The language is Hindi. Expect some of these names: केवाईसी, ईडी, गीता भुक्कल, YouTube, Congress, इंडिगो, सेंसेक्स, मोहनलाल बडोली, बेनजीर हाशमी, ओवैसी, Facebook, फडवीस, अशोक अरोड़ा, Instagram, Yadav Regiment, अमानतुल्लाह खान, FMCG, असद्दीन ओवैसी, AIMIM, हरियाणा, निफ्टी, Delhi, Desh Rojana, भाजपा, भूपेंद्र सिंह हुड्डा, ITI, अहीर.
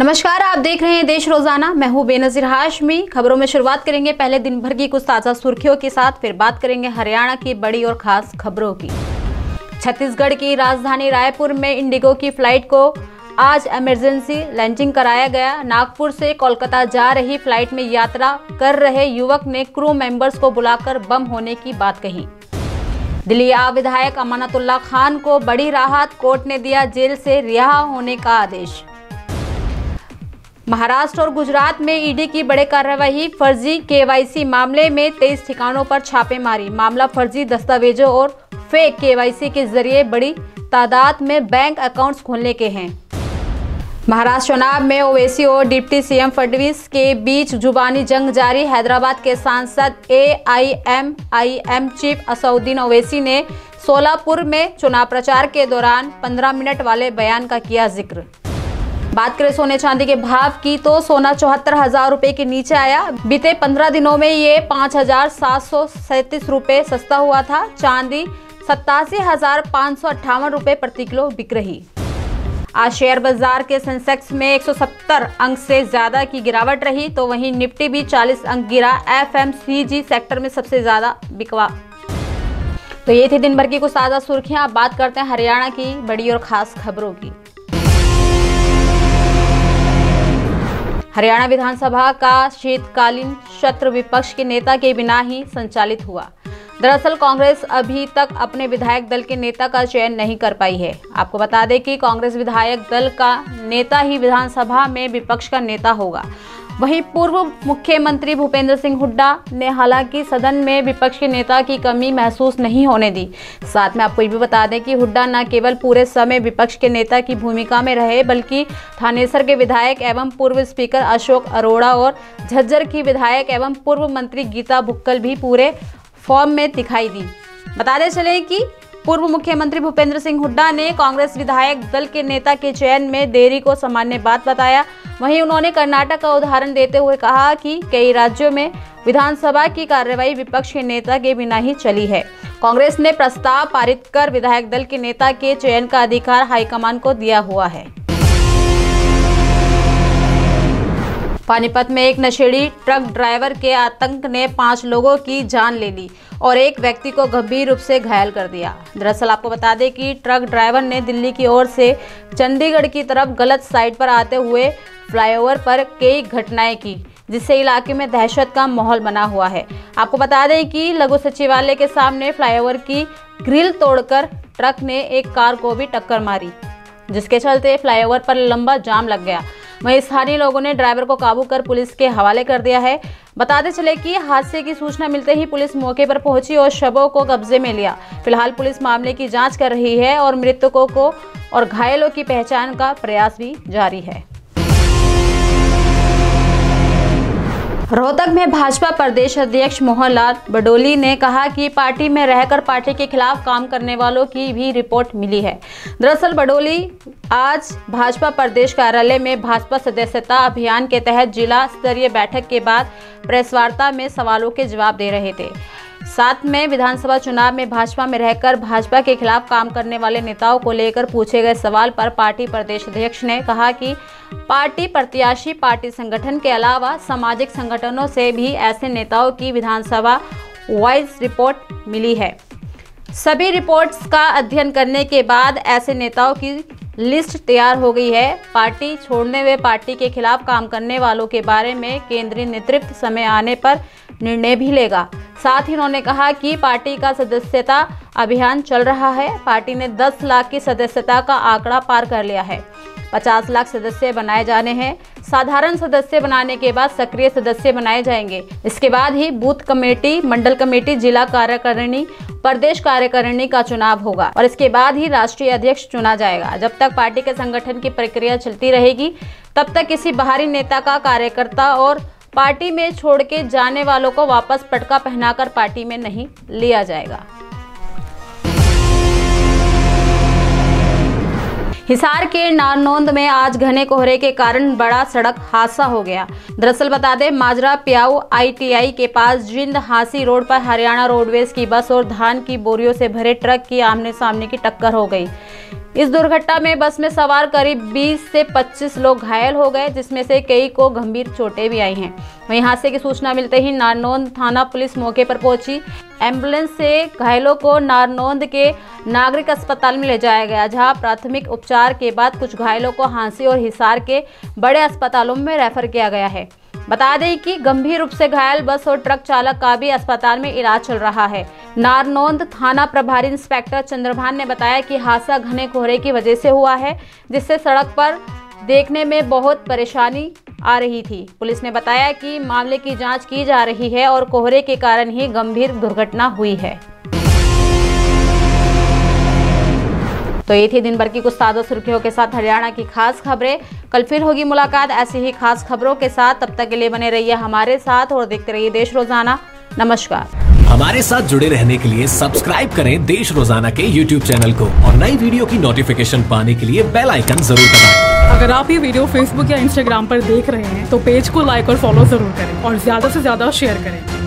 नमस्कार, आप देख रहे हैं देश रोजाना। मैं हूं बेनजीर हाशमी। खबरों में शुरुआत करेंगे पहले दिन भर की कुछ ताजा सुर्खियों के साथ, फिर बात करेंगे हरियाणा की बड़ी और खास खबरों की। छत्तीसगढ़ की राजधानी रायपुर में इंडिगो की फ्लाइट को आज इमरजेंसी लैंडिंग कराया गया। नागपुर से कोलकाता जा रही फ्लाइट में यात्रा कर रहे युवक ने क्रू मेंबर्स को बुलाकर बम होने की बात कही। दिल्ली विधायक अमानतुल्लाह खान को बड़ी राहत, कोर्ट ने दिया जेल से रिहा होने का आदेश। महाराष्ट्र और गुजरात में ईडी की बड़े कार्रवाई, फर्जी केवाईसी मामले में 23 ठिकानों पर छापेमारी। मामला फर्जी दस्तावेजों और फेक केवाईसी के जरिए बड़ी तादाद में बैंक अकाउंट्स खोलने के हैं। महाराष्ट्र चुनाव में ओवैसी और डिप्टी सीएम फडवीस के बीच जुबानी जंग जारी। हैदराबाद के सांसद AIMIM चीफ असद्दीन ओवैसी ने सोलापुर में चुनाव प्रचार के दौरान 15 मिनट वाले बयान का किया जिक्र। बात करें सोने चांदी के भाव की तो सोना 74,000 रुपए के नीचे आया। बीते 15 दिनों में ये 5,737 रुपए सस्ता हुआ था। चांदी 87,558 रुपए प्रति किलो बिक रही। आज शेयर बाजार के सेंसेक्स में 170 अंक से ज्यादा की गिरावट रही, तो वहीं निफ्टी भी 40 अंक गिरा। FMCG सेक्टर में सबसे ज्यादा बिकवा। तो ये थे दिन भर की कुछ ताजा सुर्खियां। अब बात करते हैं हरियाणा की बड़ी और खास खबरों की। हरियाणा विधानसभा का शीतकालीन सत्र विपक्ष के नेता के बिना ही संचालित हुआ। दरअसल कांग्रेस अभी तक अपने विधायक दल के नेता का चयन नहीं कर पाई है। आपको बता दें कि कांग्रेस विधायक दल का नेता ही विधानसभा में विपक्ष का नेता होगा। वहीं पूर्व मुख्यमंत्री भूपेंद्र सिंह हुड्डा ने हालांकि सदन में विपक्ष के नेता की कमी महसूस नहीं होने दी। साथ में आपको ये भी बता दें कि हुड्डा न केवल पूरे समय विपक्ष के नेता की भूमिका में रहे, बल्कि थानेसर के विधायक एवं पूर्व स्पीकर अशोक अरोड़ा और झज्जर की विधायक एवं पूर्व मंत्री गीता भुक्कल भी पूरे फॉर्म में दिखाई दी। बताते चले कि पूर्व मुख्यमंत्री भूपेंद्र सिंह हुड्डा ने कांग्रेस विधायक दल के नेता के चयन में देरी को सामान्य बात बताया। वहीं उन्होंने कर्नाटक का उदाहरण देते हुए कहा कि कई राज्यों में विधानसभा की कार्यवाही विपक्ष के नेता के बिना ही चली है। कांग्रेस ने प्रस्ताव पारित कर विधायक दल के नेता के चयन का अधिकार हाईकमान को दिया हुआ है। पानीपत में एक नशेड़ी ट्रक ड्राइवर के आतंक ने 5 लोगों की जान ले ली और एक व्यक्ति को गंभीर रूप से घायल कर दिया। दरअसल आपको बता दें कि ट्रक ड्राइवर ने दिल्ली की ओर से चंडीगढ़ की तरफ गलत साइड पर आते हुए फ्लाईओवर पर कई घटनाएं की, जिससे इलाके में दहशत का माहौल बना हुआ है। आपको बता दें कि लघु सचिवालय के सामने फ्लाईओवर की ग्रिल तोड़कर ट्रक ने एक कार को भी टक्कर मारी, जिसके चलते फ्लाईओवर पर लंबा जाम लग गया। वहीं स्थानीय लोगों ने ड्राइवर को काबू कर पुलिस के हवाले कर दिया है। बताते चले कि हादसे की सूचना मिलते ही पुलिस मौके पर पहुंची और शवों को कब्जे में लिया। फिलहाल पुलिस मामले की जांच कर रही है और मृतकों को और घायलों की पहचान का प्रयास भी जारी है। रोहतक में भाजपा प्रदेश अध्यक्ष मोहनलाल बडोली ने कहा कि पार्टी में रहकर पार्टी के खिलाफ काम करने वालों की भी रिपोर्ट मिली है। दरअसल बडोली आज भाजपा प्रदेश कार्यालय में भाजपा सदस्यता अभियान के तहत जिला स्तरीय बैठक के बाद प्रेस वार्ता में सवालों के जवाब दे रहे थे। साथ में विधानसभा चुनाव में भाजपा में रहकर भाजपा के खिलाफ काम करने वाले नेताओं को लेकर पूछे गए सवाल पर पार्टी प्रदेश अध्यक्ष ने कहा कि पार्टी प्रत्याशी पार्टी संगठन के अलावा सामाजिक संगठनों से भी ऐसे नेताओं की विधानसभा वाइज रिपोर्ट मिली है। सभी रिपोर्ट्स का अध्ययन करने के बाद ऐसे नेताओं की लिस्ट तैयार हो गई है। पार्टी छोड़ने व पार्टी के खिलाफ काम करने वालों के बारे में केंद्रीय नेतृत्व समय आने पर निर्णय भी लेगा। साथ ही उन्होंने कहा कि पार्टी का सदस्यता अभियान चल रहा है। पार्टी ने 10 लाख की सदस्यता का आंकड़ा पार कर लिया है। 50 लाख सदस्य बनाए जाने हैं। साधारण सदस्य बनाने के बाद सक्रिय सदस्य बनाए जाएंगे। इसके बाद ही बूथ कमेटी, मंडल कमेटी, जिला कार्यकारिणी, प्रदेश कार्यकारिणी का चुनाव होगा और इसके बाद ही राष्ट्रीय अध्यक्ष चुना जाएगा। जब तक पार्टी के संगठन की प्रक्रिया चलती रहेगी, तब तक किसी बाहरी नेता का कार्यकर्ता और पार्टी में छोड़ के जाने वालों को वापस पटका पहनाकर पार्टी में नहीं लिया जाएगा। हिसार के नारनौंद में आज घने कोहरे के कारण बड़ा सड़क हादसा हो गया। दरअसल बता दें माजरा प्याऊ ITI के पास जिंद हांसी रोड पर हरियाणा रोडवेज की बस और धान की बोरियों से भरे ट्रक की आमने सामने की टक्कर हो गई। इस दुर्घटना में बस में सवार करीब 20 से 25 लोग घायल हो गए, जिसमें से कई को गंभीर चोटें भी आई हैं। वहीं हादसे की सूचना मिलते ही नारनौंद थाना पुलिस मौके पर पहुंची। एम्बुलेंस से घायलों को नारनौंद के नागरिक अस्पताल में ले जाया गया, जहां प्राथमिक उपचार के बाद कुछ घायलों को हांसी और हिसार के बड़े अस्पतालों में रेफर किया गया है। बता दें कि गंभीर रूप से घायल बस और ट्रक चालक का भी अस्पताल में इलाज चल रहा है। नारनौंद थाना प्रभारी इंस्पेक्टर चंद्रभान ने बताया कि हादसा घने कोहरे की वजह से हुआ है, जिससे सड़क पर देखने में बहुत परेशानी आ रही थी। पुलिस ने बताया कि मामले की जांच की जा रही है और कोहरे के कारण ही गंभीर दुर्घटना हुई है। तो ये थी दिन भर की कुछ ताज़ा सुर्खियों के साथ हरियाणा की खास खबरें। कल फिर होगी मुलाकात ऐसी ही खास खबरों के साथ। तब तक के लिए बने रहिए हमारे साथ और देखते रहिए देश रोजाना। नमस्कार। हमारे साथ जुड़े रहने के लिए सब्सक्राइब करें देश रोजाना के YouTube चैनल को और नई वीडियो की नोटिफिकेशन पाने के लिए बेल आइकन जरूर दबाएं। अगर आप ये वीडियो Facebook या Instagram पर देख रहे हैं तो पेज को लाइक और फॉलो जरूर करें और ज्यादा से ज्यादा शेयर करें।